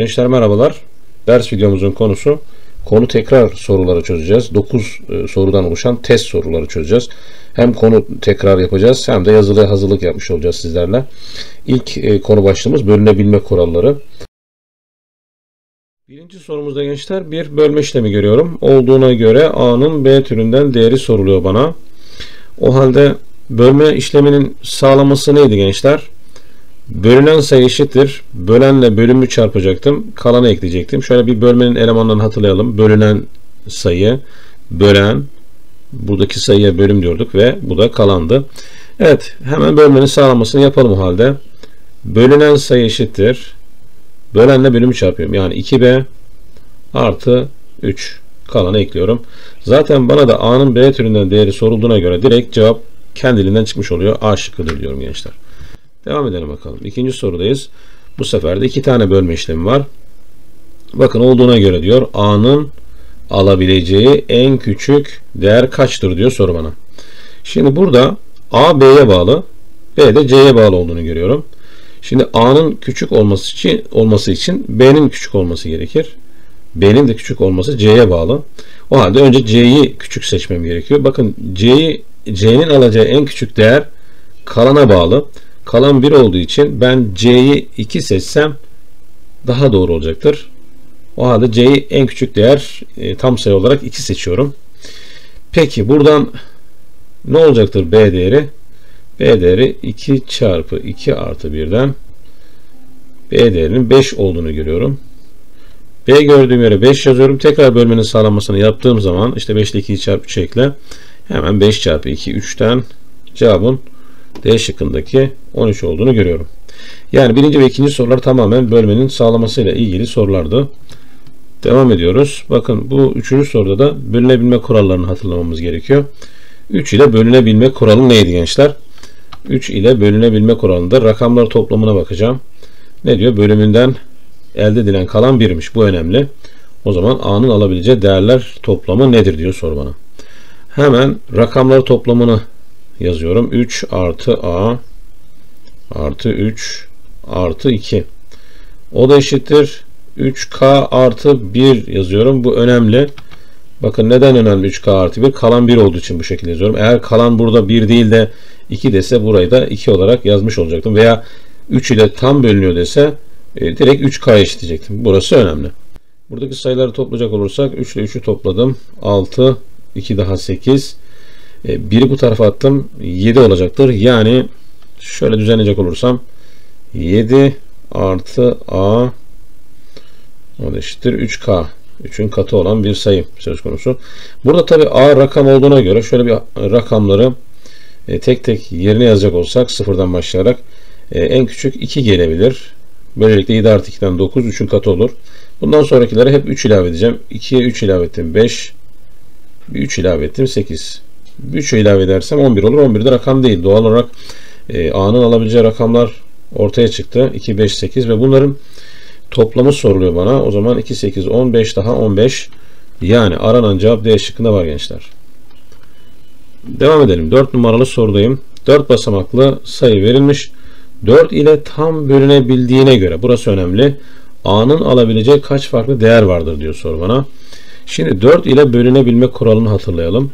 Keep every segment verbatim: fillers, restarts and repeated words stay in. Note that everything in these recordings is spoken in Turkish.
Gençler merhabalar. Ders videomuzun konusu konu tekrar soruları çözeceğiz. dokuz sorudan oluşan test soruları çözeceğiz. Hem konu tekrar yapacağız hem de yazılıya hazırlık yapmış olacağız sizlerle. İlk konu başlığımız bölünebilme kuralları. Birinci sorumuzda gençler bir bölme işlemi görüyorum. Olduğuna göre A'nın B türünden değeri soruluyor bana. O halde bölme işleminin sağlaması neydi gençler? Bölünen sayı eşittir. Bölenle bölümü çarpacaktım. Kalanı ekleyecektim. Şöyle bir bölmenin elemanlarını hatırlayalım. Bölünen sayı, bölen, buradaki sayıya bölüm diyorduk ve bu da kalandı. Evet, hemen bölmenin sağlamasını yapalım o halde. Bölünen sayı eşittir. Bölenle bölümü çarpıyorum. Yani iki B artı üç. Kalanı ekliyorum. Zaten bana da A'nın B türünden değeri sorulduğuna göre direkt cevap kendiliğinden çıkmış oluyor. A şıkkıdır diyorum gençler. Devam edelim bakalım. İkinci sorudayız. Bu sefer de iki tane bölme işlemi var. Bakın olduğuna göre diyor A'nın alabileceği en küçük değer kaçtır diyor soru bana. Şimdi burada A B'ye bağlı, B de C'ye bağlı olduğunu görüyorum. Şimdi A'nın küçük olması için, olması için B'nin küçük olması gerekir. B'nin de küçük olması C'ye bağlı. O halde önce C'yi küçük seçmem gerekiyor. Bakın C'yi C'nin alacağı en küçük değer kalana bağlı. Kalan bir olduğu için ben C'yi iki seçsem daha doğru olacaktır. O halde C'yi en küçük değer e, tam sayı olarak iki seçiyorum. Peki buradan ne olacaktır B değeri? B değeri iki çarpı iki artı birden B değerinin beş olduğunu görüyorum. B gördüğüm yere beş yazıyorum. Tekrar bölmenin sağlanmasını yaptığım zaman işte beş ile ikiyi çarpı üç ekle. Hemen beş çarpı iki üçten cevabın D şıkkındaki on üç olduğunu görüyorum. Yani birinci ve ikinci sorular tamamen bölmenin sağlamasıyla ilgili sorulardı. Devam ediyoruz. Bakın bu üçüncü soruda da bölünebilme kurallarını hatırlamamız gerekiyor. üç ile bölünebilme kuralı neydi gençler? üç ile bölünebilme kuralında rakamlar toplamına bakacağım. Ne diyor? Bölümünden elde edilen kalan birmiş. Bu önemli. O zaman A'nın alabileceği değerler toplamı nedir diyor soru bana. Hemen rakamları toplamını yazıyorum. üç artı A artı üç artı iki. O da eşittir. üç K artı bir yazıyorum. Bu önemli. Bakın neden önemli üç K artı bir? Kalan bir olduğu için bu şekilde yazıyorum. Eğer kalan burada bir değil de iki dese burayı da iki olarak yazmış olacaktım. Veya üç ile tam bölünüyor dese e, direkt üç K'ya eşitleyecektim. Burası önemli. Buradaki sayıları toplayacak olursak üç ile üçü topladım. altı, iki daha sekiz. biri bu tarafa attım. yedi olacaktır. Yani şöyle düzenleyecek olursam yedi artı A o da eşittir üç K. üçün katı olan bir sayı söz konusu. Burada tabi A rakam olduğuna göre şöyle bir rakamları tek tek yerine yazacak olsak sıfırdan başlayarak en küçük iki gelebilir. Böylelikle yedi artı ikiden dokuz üçün katı olur. Bundan sonrakilere hep üç ilave edeceğim. ikiye üç ilave ettim. beş. üç ilave ettim. sekiz. üç ilave edersem on bir olur. on bir de rakam değil. Doğal olarak e, A'nın alabileceği rakamlar ortaya çıktı. iki, beş, sekiz ve bunların toplamı soruluyor bana. O zaman iki, sekiz, on, beş daha on beş. Yani aranan cevap D şıkkında var gençler. Devam edelim. dört numaralı sorudayım. dört basamaklı sayı verilmiş. dört ile tam bölünebildiğine göre. Burası önemli. A'nın alabileceği kaç farklı değer vardır diyor soru bana. Şimdi dört ile bölünebilme kuralını hatırlayalım.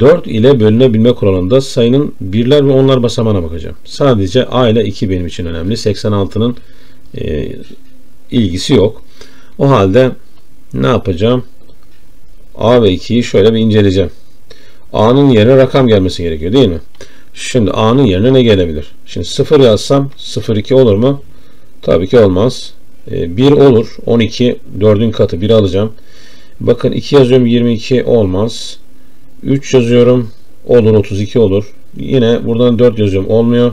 dört ile bölünebilme kuralında sayının birler ve onlar basamağına bakacağım. Sadece A ile iki benim için önemli. seksen altının e, ilgisi yok. O halde ne yapacağım? A ve ikiyi şöyle bir inceleyeceğim. A'nın yerine rakam gelmesi gerekiyor değil mi? Şimdi A'nın yerine ne gelebilir? Şimdi sıfır yazsam sıfır iki olur mu? Tabii ki olmaz. E, bir olur. on iki. dördün katı. biri alacağım. Bakın iki yazıyorum. yirmi iki olmaz. üç yazıyorum. Olur. otuz iki olur. Yine buradan dört yazıyorum. Olmuyor.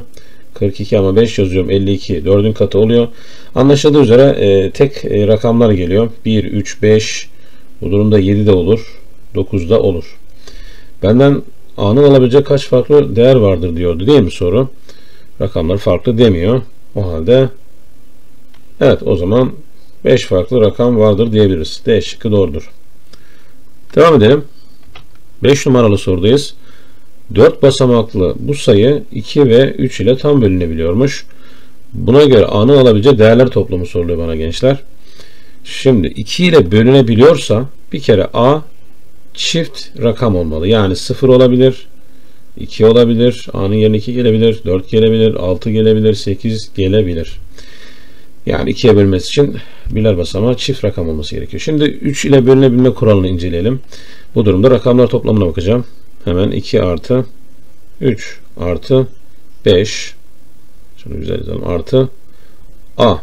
kırk iki ama beş yazıyorum. elli iki. dördün katı oluyor. Anlaşıldığı üzere e, tek e, rakamlar geliyor. bir, üç, beş. Bu durumda yedi de olur. dokuz da olur. Benden A'nın alabilecek kaç farklı değer vardır diyordu değil mi soru? Rakamlar farklı demiyor. O halde evet o zaman beş farklı rakam vardır diyebiliriz. D şıkkı doğrudur. Devam edelim. beş numaralı sorudayız. dört basamaklı bu sayı iki ve üç ile tam bölünebiliyormuş. Buna göre A'nın alabileceği değerler toplamı soruluyor bana gençler. Şimdi iki ile bölünebiliyorsa bir kere A çift rakam olmalı. Yani sıfır olabilir, iki olabilir, A'nın yerine iki gelebilir, dört gelebilir, altı gelebilir, sekiz gelebilir. Yani ikiye bölmesi için birler basamağı çift rakam olması gerekiyor. Şimdi üç ile bölünebilme kuralını inceleyelim. Bu durumda rakamlar toplamına bakacağım. Hemen iki artı üç artı beş, şunu güzel yazalım, artı A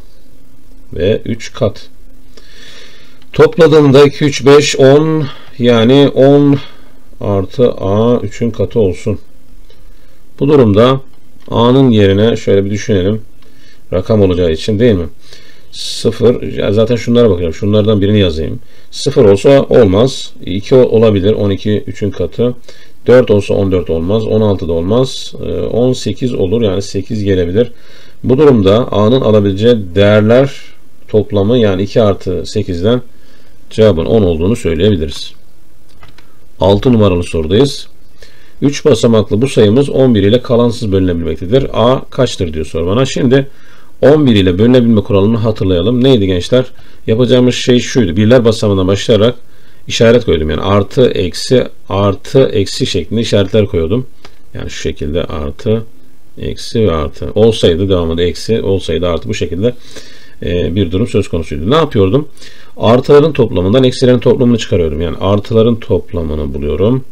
ve üç kat. Topladığımda iki, üç, beş, on, yani on artı A üçün katı olsun. Bu durumda A'nın yerine şöyle bir düşünelim. Rakam olacağı için değil mi? sıfır, zaten şunlara bakıyorum. Şunlardan birini yazayım. sıfır olsa olmaz. iki olabilir. on iki üçün katı. dört olsa on dört olmaz. on altı da olmaz. on sekiz olur. Yani sekiz gelebilir. Bu durumda A'nın alabileceği değerler toplamı, yani iki artı sekizden cevabın on olduğunu söyleyebiliriz. altı numaralı sorudayız. üç basamaklı bu sayımız on bir ile kalansız bölünebilmektedir. A kaçtır diyor soru bana. Şimdi on bir ile bölünebilme kuralını hatırlayalım. Neydi gençler? Yapacağımız şey şuydu. Birler basamağına başlayarak işaret koydum. Yani artı, eksi, artı, eksi şeklinde işaretler koyuyordum. Yani şu şekilde artı, eksi ve artı. Olsaydı devamında eksi, olsaydı artı, bu şekilde bir durum söz konusuydu. Ne yapıyordum? Artıların toplamından eksilerin toplamını çıkarıyordum. Yani artıların toplamını buluyorum.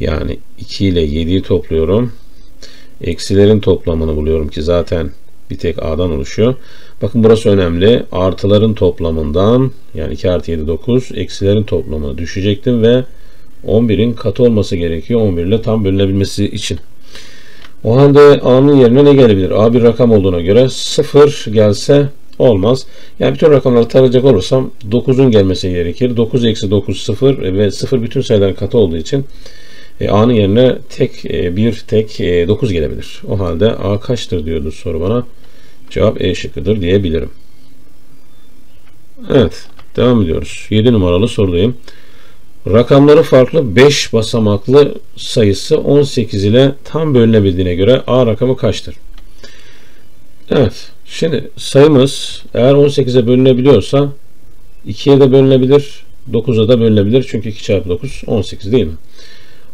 Yani iki ile yediyi topluyorum. Eksilerin toplamını buluyorum ki zaten bir tek A'dan oluşuyor. Bakın burası önemli. Artıların toplamından, yani iki artı yedi dokuz, eksilerin toplamına düşecektim ve on birin katı olması gerekiyor on bir ile tam bölünebilmesi için. O halde A'nın yerine ne gelebilir? A bir rakam olduğuna göre sıfır gelse olmaz. Yani bütün rakamları tarayacak olursam dokuzun gelmesi gerekir. dokuz eksi dokuz sıfır ve sıfır bütün sayıların katı olduğu için A'nın yerine tek bir, tek dokuz gelebilir. O halde A kaçtır diyordu soru bana. Cevap E şıkkıdır diyebilirim. Evet, devam ediyoruz. yedi numaralı sorudayım. Rakamları farklı beş basamaklı sayısı on sekiz ile tam bölünebildiğine göre A rakamı kaçtır? Evet, şimdi sayımız eğer on sekize bölünebiliyorsa ikiye de bölünebilir, dokuza da bölünebilir. Çünkü iki çarpı dokuz on sekiz değil mi?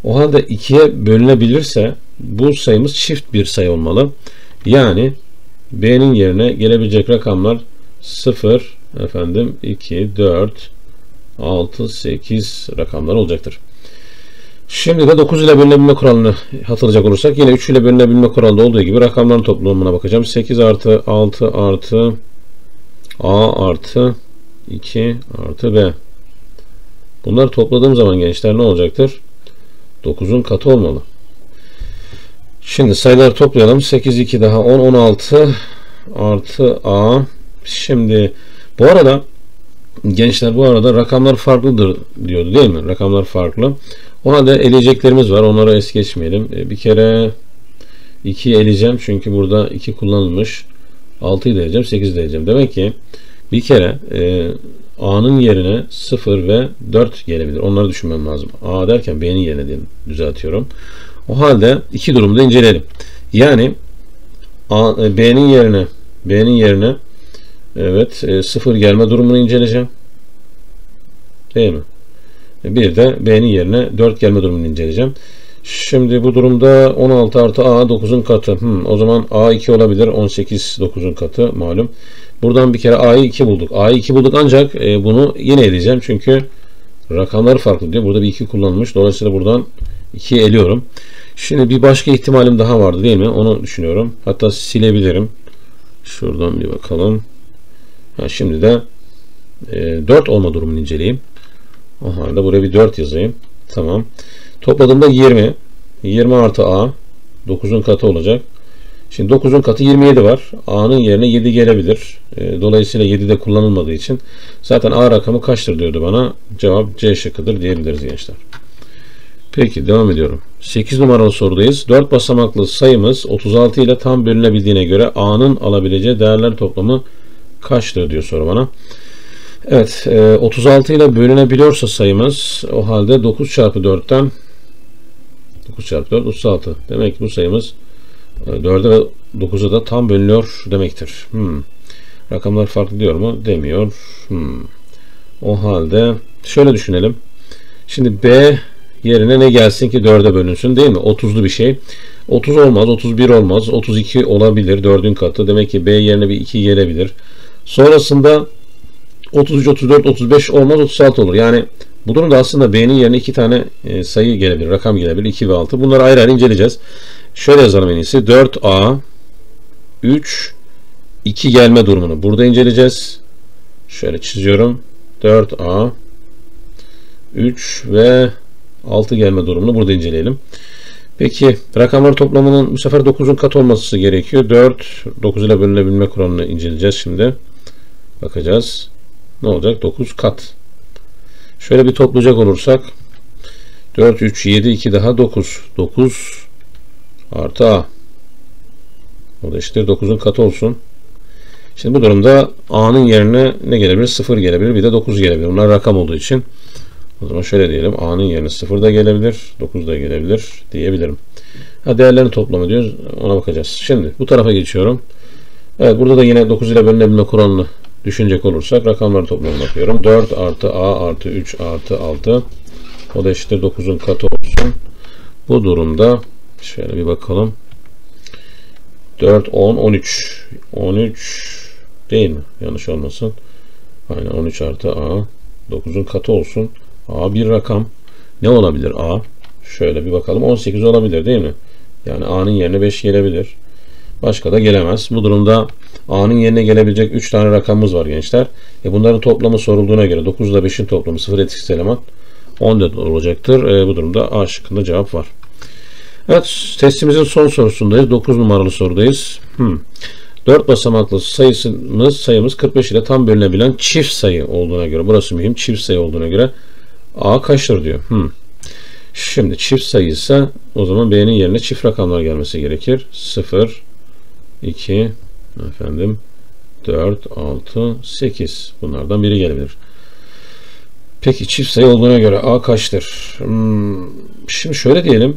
O halde ikiye bölünebilirse bu sayımız çift bir sayı olmalı. Yani B'nin yerine gelebilecek rakamlar sıfır, efendim iki, dört, altı, sekiz rakamlar olacaktır. Şimdi de dokuz ile bölünebilme kuralını hatırlayacak olursak yine üç ile bölünebilme kuralında olduğu gibi rakamların toplamına bakacağım. sekiz artı altı artı A artı iki artı B. Bunları topladığım zaman gençler ne olacaktır? dokuzun katı olmalı. Şimdi sayıları toplayalım. sekiz, iki daha on, on altı artı A. Şimdi bu arada gençler, bu arada rakamlar farklıdır diyordu değil mi? Rakamlar farklı. O halde eleyeceklerimiz var. Onlara es geçmeyelim. Bir kere ikiyi eleyeceğim. Çünkü burada iki kullanılmış. altıyı da eleyeceğim. sekizi de eleyeceğim. Demek ki bir kere e, A'nın yerine sıfır ve dört gelebilir. Onları düşünmem lazım. A derken B'nin yerine diyelim. Düzeltiyorum. O halde iki durumda inceleyelim. Yani B'nin yerine B'nin yerine evet sıfır gelme durumunu inceleyeceğim. Değil mi? Bir de B'nin yerine dört gelme durumunu inceleyeceğim. Şimdi bu durumda on altı artı A dokuzun katı. Hmm, o zaman A iki olabilir. on sekiz dokuzun katı malum. Buradan bir kere A'yı iki bulduk. A'yı iki bulduk ancak bunu yine eleyeceğim. Çünkü rakamları farklı diyor. Burada bir iki kullanılmış. Dolayısıyla buradan ikiye eliyorum. Şimdi bir başka ihtimalim daha vardı değil mi? Onu düşünüyorum. Hatta silebilirim. Şuradan bir bakalım. Ha, şimdi de dört olma durumunu inceleyeyim. O halde buraya bir dört yazayım. Tamam. Topladığımda yirmi. yirmi artı A dokuzun katı olacak. Şimdi dokuzun katı yirmi yedi var. A'nın yerine yedi gelebilir. Dolayısıyla yedi de kullanılmadığı için zaten A rakamı kaçtır diyordu bana. Cevap C şıkkıdır diyebiliriz gençler. Peki devam ediyorum. sekiz numaralı sorudayız. dört basamaklı sayımız otuz altı ile tam bölünebildiğine göre A'nın alabileceği değerler toplamı kaçtır diyor soru bana. Evet, otuz altı ile bölünebiliyorsa sayımız o halde dokuz çarpı dörtten dokuz çarpı dört otuz altı. Demek ki bu sayımız dörde ve dokuza da tam bölünüyor demektir. Hmm. Rakamlar farklı diyor mu? Demiyor. Hmm. O halde şöyle düşünelim. Şimdi B yerine ne gelsin ki dörde bölünsün, değil mi? otuzlu bir şey. otuz olmaz, otuz bir olmaz, otuz iki olabilir, dördün katı. Demek ki B yerine bir iki gelebilir. Sonrasında otuz üç, otuz dört, otuz beş olmaz, otuz altı olur. Yani bu durumda aslında B'nin yerine iki tane sayı gelebilir, rakam gelebilir, iki ve altı. Bunları ayrı ayrı inceleyeceğiz. Şöyle yazalım en iyisi. dört A, üç, iki gelme durumunu burada inceleyeceğiz. Şöyle çiziyorum. dört A, üç ve altı gelme durumunu burada inceleyelim. Peki rakamların toplamının bu sefer dokuzun katı olması gerekiyor. dört, dokuz ile bölünebilme kuralını inceleyeceğiz şimdi. Bakacağız. Ne olacak? dokuz kat. Şöyle bir toplayacak olursak. dört, üç, yedi, iki daha dokuz. dokuz artı A. O da işte dokuzun katı olsun. Şimdi bu durumda A'nın yerine ne gelebilir? sıfır gelebilir. Bir de dokuz gelebilir. Bunlar rakam olduğu için. O zaman şöyle diyelim. A'nın yerine sıfır da gelebilir. dokuz da gelebilir diyebilirim. Ha, değerlerin toplamı diyoruz. Ona bakacağız. Şimdi bu tarafa geçiyorum. Evet, burada da yine dokuz ile bölünebilme kuralını düşünecek olursak rakamları toplamına bakıyorum. dört artı A artı üç artı altı. O da eşittir dokuzun katı olsun. Bu durumda şöyle bir bakalım. dört, on, on üç. on üç değil mi? Yanlış olmasın. Aynen, on üç artı A. dokuzun katı olsun. A bir rakam. Ne olabilir A? Şöyle bir bakalım. on sekiz olabilir değil mi? Yani A'nın yerine beş gelebilir. Başka da gelemez. Bu durumda A'nın yerine gelebilecek üç tane rakamımız var gençler. E bunların toplamı sorulduğuna göre dokuz ile beşin toplamı sıfır etkisiz eleman on dört olacaktır. E bu durumda A şıkkında cevap var. Evet, testimizin son sorusundayız. dokuz numaralı sorudayız. Hmm. dört basamaklı sayısımız, sayımız kırk beş ile tam bölünebilen çift sayı olduğuna göre, burası mühim, çift sayı olduğuna göre A kaçtır diyor. Hmm. Şimdi çift sayı ise o zaman B'nin yerine çift rakamlar gelmesi gerekir. sıfır, iki, efendim, dört, altı, sekiz. Bunlardan biri gelebilir. Peki çift sayı olduğuna göre A kaçtır? Hmm. Şimdi şöyle diyelim.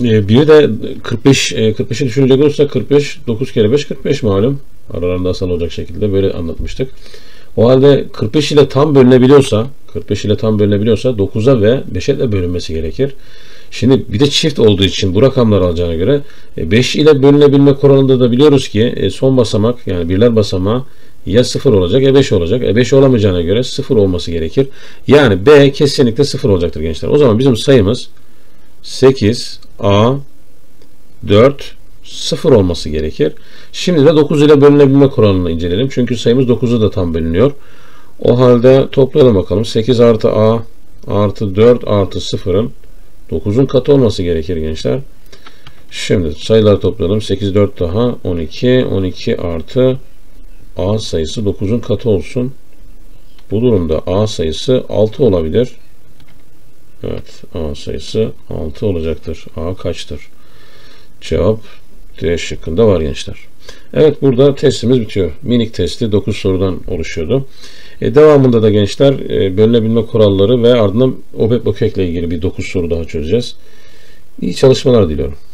Bir de kırk beş, kırk beşi düşünecek olursak kırk beş, dokuz kere beş kırk beş malum. Aralarında asal olacak şekilde böyle anlatmıştık. O halde kırk beş ile tam bölünebiliyorsa, kırk beş ile tam bölünebiliyorsa dokuza ve beşe de bölünmesi gerekir. Şimdi bir de çift olduğu için bu rakamlar alacağına göre beş ile bölünebilme kuralında da biliyoruz ki son basamak, yani birler basamağı ya sıfır olacak ya beş olacak. E beş olamayacağına göre sıfır olması gerekir. Yani B kesinlikle sıfır olacaktır gençler. O zaman bizim sayımız sekiz, A, dört, sıfır olması gerekir. Şimdi de dokuz ile bölünebilme kuralını inceleyelim. Çünkü sayımız dokuza da tam bölünüyor. O halde toplayalım bakalım. sekiz artı A artı dört artı sıfırın dokuzun katı olması gerekir gençler. Şimdi sayıları toplayalım. sekiz, dört daha on iki. on iki artı A sayısı dokuzun katı olsun. Bu durumda A sayısı altı olabilir. Evet, A sayısı altı olacaktır. A kaçtır? Cevap D şıkkında var gençler. Evet, burada testimiz bitiyor. Minik testi dokuz sorudan oluşuyordu. E, devamında da gençler e, bölünebilme kuralları ve ardından O B E P O K E K ile ilgili bir dokuz soru daha çözeceğiz. İyi çalışmalar diliyorum.